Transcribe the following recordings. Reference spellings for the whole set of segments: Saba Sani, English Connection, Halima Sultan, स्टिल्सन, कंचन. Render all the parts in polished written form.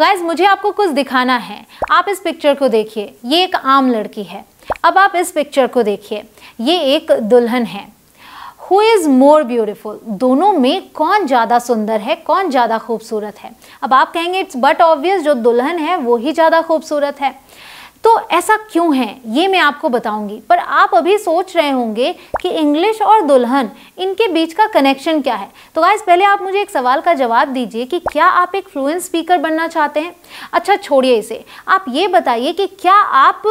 Guys मुझे आपको कुछ दिखाना है। आप इस पिक्चर को देखिए, ये एक आम लड़की है। अब आप इस पिक्चर को देखिए, ये एक दुल्हन है। Who is more beautiful? दोनों में कौन ज़्यादा सुंदर है, कौन ज़्यादा खूबसूरत है? अब आप कहेंगे इट्स बट ऑब्वियस, जो दुल्हन है वो ही ज़्यादा खूबसूरत है। तो ऐसा क्यों है ये मैं आपको बताऊंगी, पर आप अभी सोच रहे होंगे कि इंग्लिश और दुल्हन इनके बीच का कनेक्शन क्या है। तो गाइस पहले आप मुझे एक सवाल का जवाब दीजिए कि क्या आप एक फ्लुएंट स्पीकर बनना चाहते हैं? अच्छा छोड़िए इसे, आप ये बताइए कि क्या आप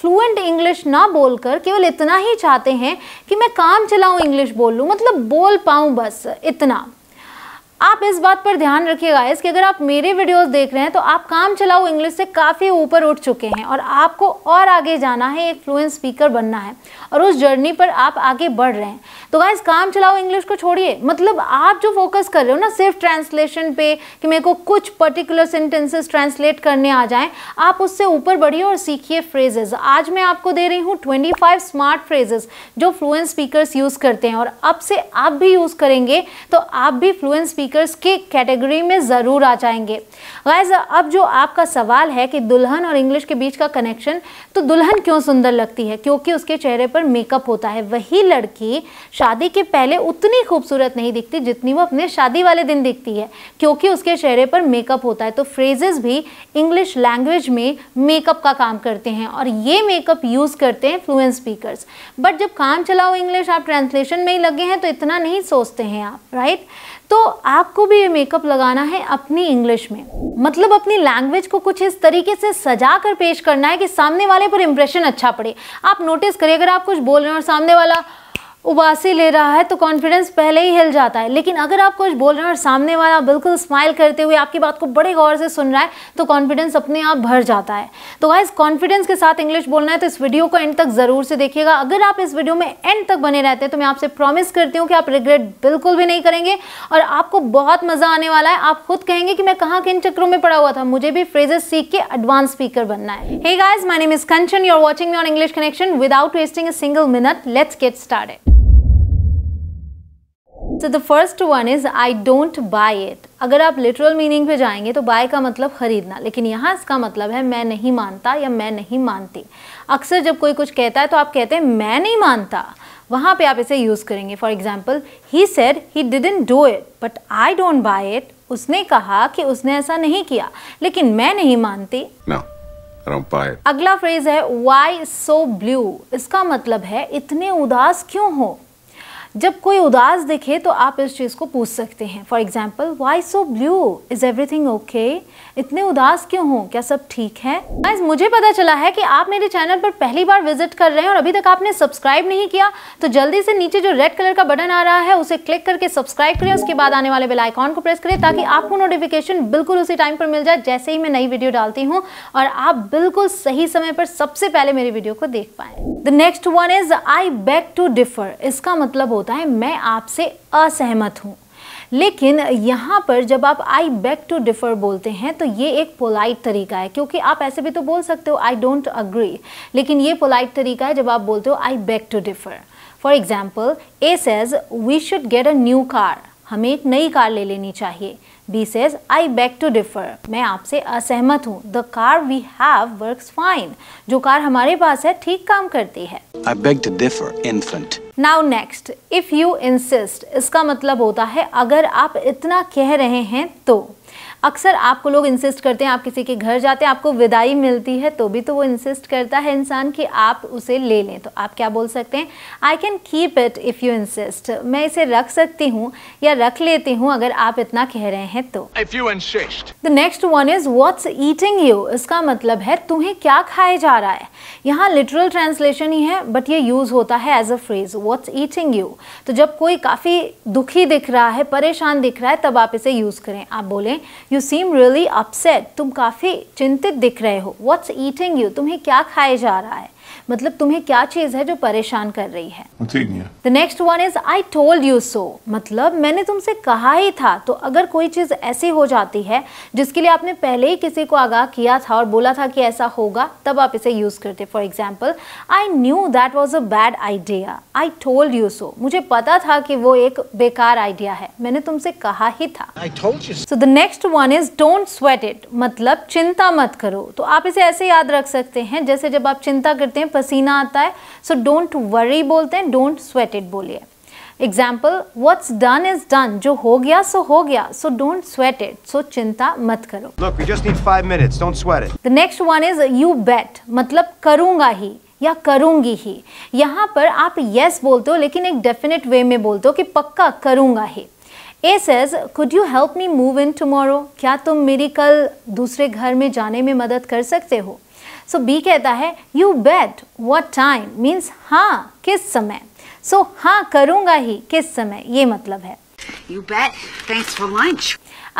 फ्लुएंट इंग्लिश ना बोलकर केवल इतना ही चाहते हैं कि मैं काम चलाऊं इंग्लिश बोल लूँ, मतलब बोल पाऊँ बस इतना। आप इस बात पर ध्यान रखिए गाइस कि अगर आप मेरे वीडियोस देख रहे हैं तो आप काम चलाओ इंग्लिश से काफ़ी ऊपर उठ चुके हैं और आपको और आगे जाना है, एक फ्लुएंट स्पीकर बनना है और उस जर्नी पर आप आगे बढ़ रहे हैं। तो गाइस काम चलाओ इंग्लिश को छोड़िए, मतलब आप जो फोकस कर रहे हो ना सिर्फ ट्रांसलेशन पे कि मेरे को कुछ पर्टिकुलर सेंटेंसेस ट्रांसलेट करने आ जाएँ, आप उससे ऊपर बढ़िए और सीखिए फ्रेजेस। आज मैं आपको दे रही हूँ 25 स्मार्ट फ्रेजेस जो फ्लुएंट स्पीकर्स यूज़ करते हैं, और अब से आप भी यूज़ करेंगे तो आप भी फ्लुएंट स्पीकर्स के कैटेगरी में ज़रूर आ जाएंगे। गाइस अब जो आपका सवाल है कि दुल्हन और इंग्लिश के बीच का कनेक्शन, तो दुल्हन क्यों सुंदर लगती है? क्योंकि उसके चेहरे पर मेकअप होता है। वही लड़की शादी के पहले उतनी खूबसूरत नहीं दिखती जितनी वो अपने शादी वाले दिन दिखती है, क्योंकि उसके चेहरे पर मेकअप होता है। तो फ्रेजेस भी इंग्लिश लैंग्वेज में मेकअप का काम करते हैं और ये मेकअप यूज़ करते हैं फ्लुएंट स्पीकर्स। बट जब काम चलाओ इंग्लिश आप ट्रांसलेशन में ही लगे हैं तो इतना नहीं सोचते हैं आप, राइट? तो आपको भी ये मेकअप लगाना है अपनी इंग्लिश में, मतलब अपनी लैंग्वेज को कुछ इस तरीके से सजा कर पेश करना है कि सामने वाले पर इंप्रेशन अच्छा पड़े। आप नोटिस करिए अगर आप कुछ बोल रहे हैं और सामने वाला उबासी ले रहा है तो कॉन्फिडेंस पहले ही हिल जाता है, लेकिन अगर आप कुछ बोल रहे हैं और सामने वाला बिल्कुल स्माइल करते हुए आपकी बात को बड़े गौर से सुन रहा है तो कॉन्फिडेंस अपने आप भर जाता है। तो गाइस कॉन्फिडेंस के साथ इंग्लिश बोलना है तो इस वीडियो को एंड तक ज़रूर से देखिएगा। अगर आप इस वीडियो में एंड तक बने रहते हैं तो मैं आपसे प्रॉमिस करती हूँ कि आप रिग्रेट बिल्कुल भी नहीं करेंगे और आपको बहुत मज़ा आने वाला है। आप खुद कहेंगे कि मैं कहाँ किन चक्रों में पड़ा हुआ था, मुझे भी फ्रेजेस सीख के एडवांस स्पीकर बनना है। Hey guys my name is कंचन, you are watching me on English connection. Without wasting a single minute let's get started. So the first one is I don't buy it. अगर आप literal meaning पे जाएंगे तो buy का मतलब ख़रीदना, लेकिन यहाँ इसका मतलब है मैं नहीं मानता या मैं नहीं मानती। अक्सर जब कोई कुछ कहता है तो आप कहते हैं मैं नहीं मानता, वहाँ पे आप इसे यूज़ करेंगे। For example, he said he didn't do it, but I don't buy it. उसने कहा कि उसने ऐसा नहीं किया लेकिन मैं नहीं मानती। No. अगला फ्रेज है Why so blue? इसका मतलब है इतने उदास क्यों हो। जब कोई उदास दिखे तो आप इस चीज़ को पूछ सकते हैं। For example why so blue, is everything okay? इतने उदास क्यों हो, क्या सब ठीक है? गाइस मुझे पता चला है कि आप मेरे चैनल पर पहली बार विजिट कर रहे हैं और अभी तक आपने सब्सक्राइब नहीं किया तो जल्दी से नीचे जो रेड कलर का बटन आ रहा है उसे क्लिक करके सब्सक्राइब करें। उसके बाद आने वाले बेल आइकॉन को प्रेस करें ताकि आपको नोटिफिकेशन बिल्कुल उसी टाइम पर मिल जाए जैसे ही मैं नई वीडियो डालती हूँ और आप बिल्कुल सही समय पर सबसे पहले मेरी वीडियो को देख पाएँ। The next one is I beg to differ. इसका मतलब होता है मैं आपसे असहमत हूँ, लेकिन यहाँ पर जब आप आई बेग टू डिफर बोलते हैं तो ये एक पोलाइट तरीका है, क्योंकि आप ऐसे भी तो बोल सकते हो आई डोंट अग्री, लेकिन ये पोलाइट तरीका है जब आप बोलते हो I beg to differ. For example A says we should get a new car, हमें एक नई कार ले लेनी चाहिए। B says I beg to differ, मैं आपसे असहमत हूँ। The car we have works fine, जो कार हमारे पास है ठीक काम करती है। I beg to differ infant. Now next if you insist, इसका मतलब होता है अगर आप इतना कह रहे हैं तो। अक्सर आपको लोग इंसिस्ट करते हैं, आप किसी के घर जाते हैं आपको विदाई मिलती है तो भी तो वो इंसिस्ट करता है इंसान कि आप उसे ले लें, तो आप क्या बोल सकते हैं? I can keep it if you insist, मैं इसे रख सकती हूँ या रख लेती हूँ अगर आप इतना कह रहे हैं तो। If you insist. The next one is what's eating you, इसका मतलब है तुम्हें क्या खाया जा रहा है। यहाँ लिटरल ट्रांसलेशन ही है बट ये यूज़ होता है as a phrase what's eating you. तो जब कोई काफ़ी दुखी दिख रहा है, परेशान दिख रहा है, तब आप इसे यूज़ करें। आप बोलें You seem really upset. तुम काफ़ी चिंतित दिख रहे हो। What's eating you? तुम्हें क्या खाए जा रहा है? मतलब तुम्हें क्या चीज है जो परेशान कर रही है। The next one is I told you so, मतलब मैंने तुमसे कहा ही था। तो अगर कोई चीज ऐसी हो जाती है जिसके लिए आपने पहले ही किसी को आगाह किया था और बोला था कि ऐसा होगा, तब आप इसे यूज करते। For example, I knew that was a bad idea, I told you so, मुझे पता था कि वो एक बेकार आइडिया है, मैंने तुमसे कहा ही था। So the next one is don't sweat it, मतलब चिंता मत करो। तो आप इसे ऐसे याद रख सकते हैं जैसे जब आप चिंता करते हैं पसीना आता है, सो डोंट वरी बोलते हैं, डोंट स्वेट इट बोलिए। Example, what's done is done, जो हो गया सो हो गया, so don't sweat it, so चिंता मत करो। Look, we just need 5 minutes, don't sweat it. The next one is you bet, मतलब करूंगा ही या करूंगी ही। यहाँ पर आप येस बोलते हो लेकिन एक डेफिनेट वे में बोलते हो कि पक्का करूंगा ही। A says, could you help me move in tomorrow, क्या तुम मेरी कल दूसरे घर में जाने में मदद कर सकते हो। सो बी कहता है you bet, what time means हाँ किस समय। सो हाँ करूंगा ही किस समय, ये मतलब है। You bet. Thanks for lunch.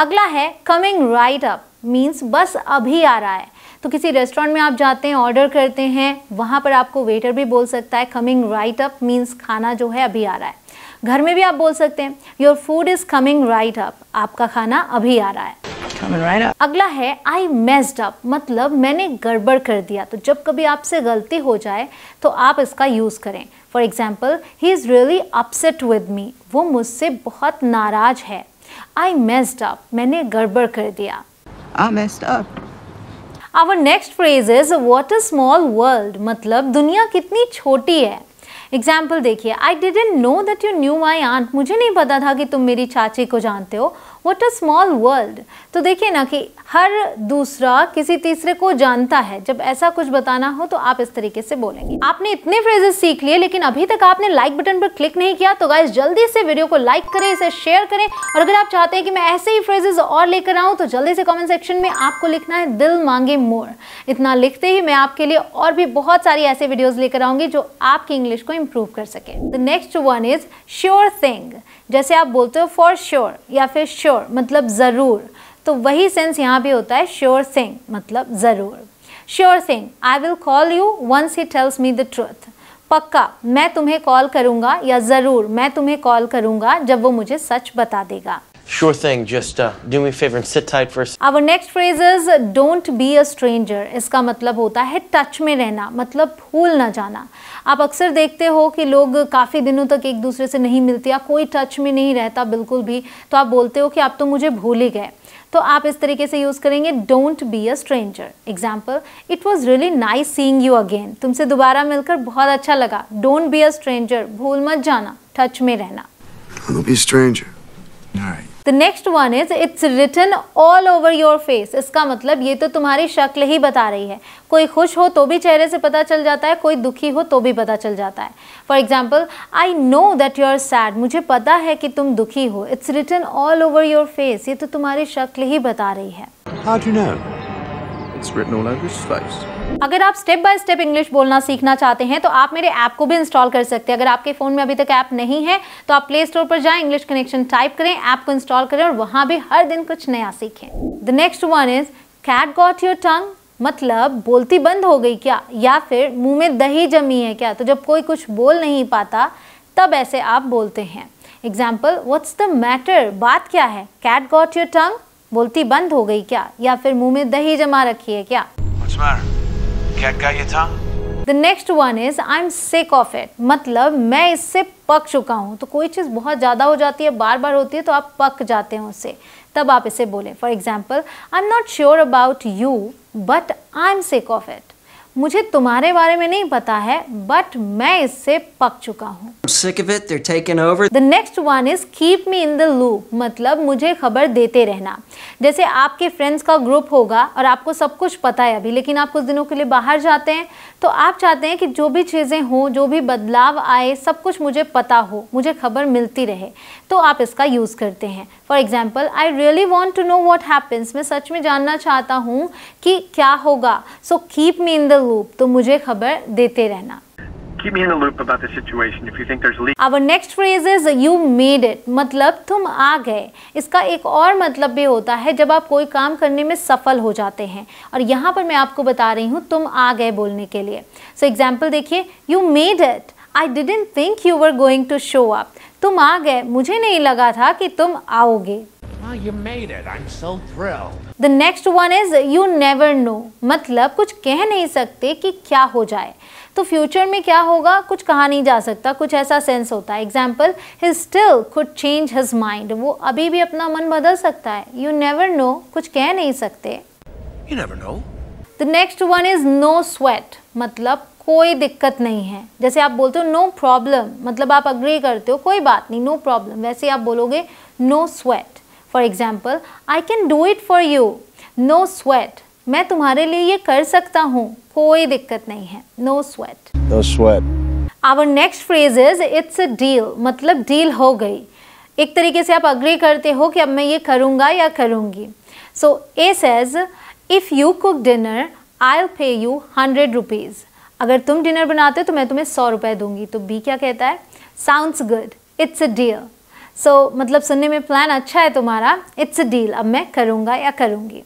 अगला है कमिंग राइट अप, मीन्स बस अभी आ रहा है। तो किसी रेस्टोरेंट में आप जाते हैं, ऑर्डर करते हैं, वहाँ पर आपको वेटर भी बोल सकता है कमिंग राइट अप, मीन्स खाना जो है अभी आ रहा है। घर में भी आप बोल सकते हैं your food is coming right up, आपका खाना अभी आ रहा है, कमिंग राइट अप। अगला है आई मेस्ड अप, मतलब मैंने गड़बड़ कर दिया। तो जब कभी आपसे गलती हो जाए तो आप इसका यूज़ करें। For example, he is really upset with me, वो मुझसे बहुत नाराज है। आई मेस्ड अप, मैंने गड़बड़ कर दिया। I messed up. Our next phrase is what a small world, मतलब दुनिया कितनी छोटी है। एग्जाम्पल देखिए, I didn't know that you knew my aunt, मुझे नहीं पता था कि तुम मेरी चाची को जानते हो। What a small world. तो देखिए ना कि हर दूसरा किसी तीसरे को जानता है, जब ऐसा कुछ बताना हो तो आप इस तरीके से बोलेंगे। आपने इतने फ्रेजेस सीख लिए लेकिन अभी तक आपने लाइक बटन पर क्लिक नहीं किया, तो गाइस जल्दी से वीडियो को लाइक करें, इसे शेयर करें, और अगर आप चाहते हैं कि मैं ऐसे ही फ्रेजेस और लेकर आऊँ तो जल्दी से कॉमेंट सेक्शन में आपको लिखना है दिल मांगे मोर। इतना लिखते ही मैं आपके लिए और भी बहुत सारी ऐसे वीडियोज लेकर आऊँगी जो आपकी इंग्लिश को इम्प्रूव कर सके। The next one is sure thing, जैसे आप बोलते हो फॉर श्योर या फिर श्योर मतलब ज़रूर, तो वही सेंस यहाँ भी होता है, श्योर थिंग मतलब ज़रूर। Sure thing, I will call you once he tells me the truth, पक्का मैं तुम्हें कॉल करूँगा या ज़रूर मैं तुम्हें कॉल करूँगा जब वो मुझे सच बता देगा। Sure thing, just do me a favor and sit tight for a second. Our next phrase is don't be a stranger. इसका मतलब होता है टच में रहना, मतलब भूल ना जाना। आप अक्सर देखते हो कि लोग काफ़ी दिनों तक एक दूसरे से नहीं मिलते या कोई टच में नहीं रहता बिल्कुल भी, तो आप बोलते हो कि आप तो मुझे भूल ही गए। तो आप इस तरीके से यूज़ करेंगे don't be a stranger. Example, it was really nice seeing you again, तुमसे दोबारा मिलकर बहुत अच्छा लगा। डोंट बी अ स्ट्रेंजर, भूल मत जाना, टच में रहना। Don't be a stranger. All right. The next one is it's written all over your face. इसका मतलब ये तो तुम्हारी शक्ल ही बता रही है, कोई खुश हो तो भी चेहरे से पता चल जाता है, कोई दुखी हो तो भी पता चल जाता है। For example, I know that you are sad, मुझे पता है कि तुम दुखी हो। It's written all over your face, ये तो तुम्हारी शक्ल ही बता रही है। How do you know? It's written all over his face. अगर आप स्टेप बाय स्टेप इंग्लिश बोलना सीखना चाहते हैं तो आप मेरे ऐप को भी इंस्टॉल कर सकते हैं। अगर आपके फ़ोन में अभी तक ऐप नहीं है तो आप प्ले स्टोर पर जाएं, इंग्लिश कनेक्शन टाइप करें, ऐप को इंस्टॉल करें और वहाँ भी हर दिन कुछ नया सीखें। The next one is cat got your tongue, मतलब बोलती बंद हो गई क्या, या फिर मुँह में दही जमी है क्या। तो जब कोई कुछ बोल नहीं पाता तब ऐसे आप बोलते हैं। एग्जाम्पल, व्हाट्स द मैटर, बात क्या है, कैट गॉट योर टंग, बोलती बंद हो गई क्या, या फिर मुँह में दही जमा रखी है क्या। The next one is I'm sick of it, मतलब मैं इससे पक चुका हूँ। तो कोई चीज़ बहुत ज़्यादा हो जाती है, बार बार होती है, तो आप पक जाते हैं उससे, तब आप इसे बोलें। For example, I'm not sure about you, but I'm sick of it. मुझे तुम्हारे बारे में नहीं पता है बट मैं इससे पक चुका हूँ। I'm sick of it, they're taking over. The next one is keep me in the loop, मतलब मुझे खबर देते रहना। जैसे आपके फ्रेंड्स का ग्रुप होगा और आपको सब कुछ पता है अभी, लेकिन आप कुछ दिनों के लिए बाहर जाते हैं तो आप चाहते हैं कि जो भी चीज़ें हों, जो भी बदलाव आए, सब कुछ मुझे पता हो, मुझे खबर मिलती रहे, तो आप इसका यूज़ करते हैं। For example, I really want to know what happens, मैं सच में जानना चाहता हूँ कि क्या होगा। So keep me in the loop, तो मुझे खबर देते रहना। keep me in the loop about the situation if you think there's leak. Our next phrase is you made it, मतलब तुम आ गए। इसका एक और मतलब भी होता है जब आप कोई काम करने में सफल हो जाते हैं, और यहाँ पर मैं आपको बता रही हूँ तुम आ गए बोलने के लिए। सो एग्जाम्पल देखिए, you made it, I didn't think you were going to show up. तुम आ गए, मुझे नहीं लगा था कि तुम आओगे। You made it. I'm so thrilled. The next one is you never know, मतलब कुछ कह नहीं सकते कि क्या हो जाए, तो फ्यूचर में क्या होगा कुछ कहा नहीं जा सकता, कुछ ऐसा सेंस होता है। Example, he still could change his mind, वो अभी भी अपना मन बदल सकता है। You never know, कुछ कह नहीं सकते। You never know. The next one is no sweat, मतलब कोई दिक्कत नहीं है। जैसे आप बोलते हो no problem, मतलब आप अग्री करते हो कोई बात नहीं, no problem, वैसे आप बोलोगे no sweat. For example, I can do it for you, no sweat, मैं तुम्हारे लिए ये कर सकता हूँ, कोई दिक्कत नहीं है, no sweat. No sweat. Our next phrase is it's a deal, मतलब डील हो गई। एक तरीके से आप अग्री करते हो कि अब मैं ये करूँगा या करूँगी। So A says, if you cook dinner I will pay you 100 rupees, अगर तुम डिनर बनाते हो तो मैं तुम्हें 100 रुपये दूंगी। तो बी क्या कहता है, sounds good, it's a deal. So मतलब सुनने में प्लान अच्छा है तुम्हारा, इट्स अ डील, अब मैं करूँगा या करूँगी।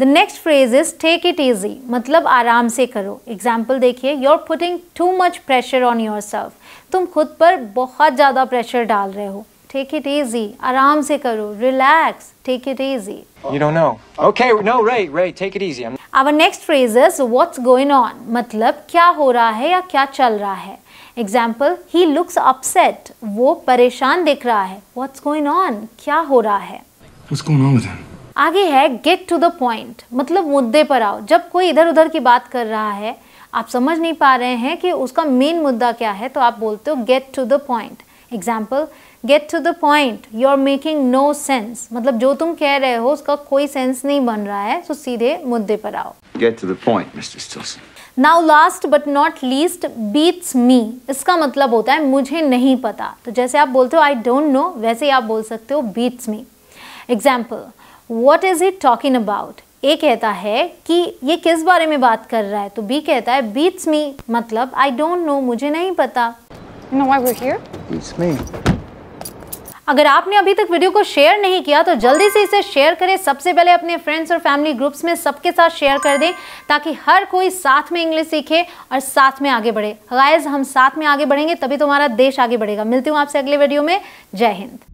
The next phrase is take it easy, मतलब आराम से करो। एग्जाम्पल देखिए, you are putting too much pressure on yourself, तुम खुद पर बहुत ज़्यादा प्रेशर डाल रहे हो। टेक इट ईजी, आराम से करो, relax, take it easy. You don't know. Okay, no, Ray, take it easy. Our next phrase is what's going on, मतलब क्या हो रहा है या क्या चल रहा है। एग्जाम्पल, he looks upset, वो परेशान दिख रहा है। What's going on, क्या हो रहा है। What's going on with him? आगे है get to the point, मतलब मुद्दे पर आओ। जब कोई इधर उधर की बात कर रहा है, आप समझ नहीं पा रहे हैं कि उसका मेन मुद्दा क्या है, तो आप बोलते हो get to the point। Example, get to the point, you are making no sense, मतलब जो तुम कह रहे हो उसका कोई सेंस नहीं बन रहा है, तो सीधे मुद्दे पर आओ। Get to the point mister स्टिल्सन। Now last but not least, beats me, इसका मतलब होता है मुझे नहीं पता। तो जैसे आप बोलते हो आई डोंट नो, वैसे ही आप बोल सकते हो beats me. Example, what is he talking about, A कहता है कि ये किस बारे में बात कर रहा है, तो बी कहता है बीट्स मी, मतलब आई डोंट नो, मुझे नहीं पता। You know why we're here? It's me. अगर आपने अभी तक वीडियो को शेयर नहीं किया तो जल्दी से इसे शेयर करें। सबसे पहले अपने फ्रेंड्स और फैमिली ग्रुप्स में सबके साथ शेयर कर दें, ताकि हर कोई साथ में इंग्लिश सीखे और साथ में आगे बढ़े। गाइस, हम साथ में आगे बढ़ेंगे तभी तो हमारा देश आगे बढ़ेगा। मिलती हूँ आपसे अगले वीडियो में। जय हिंद।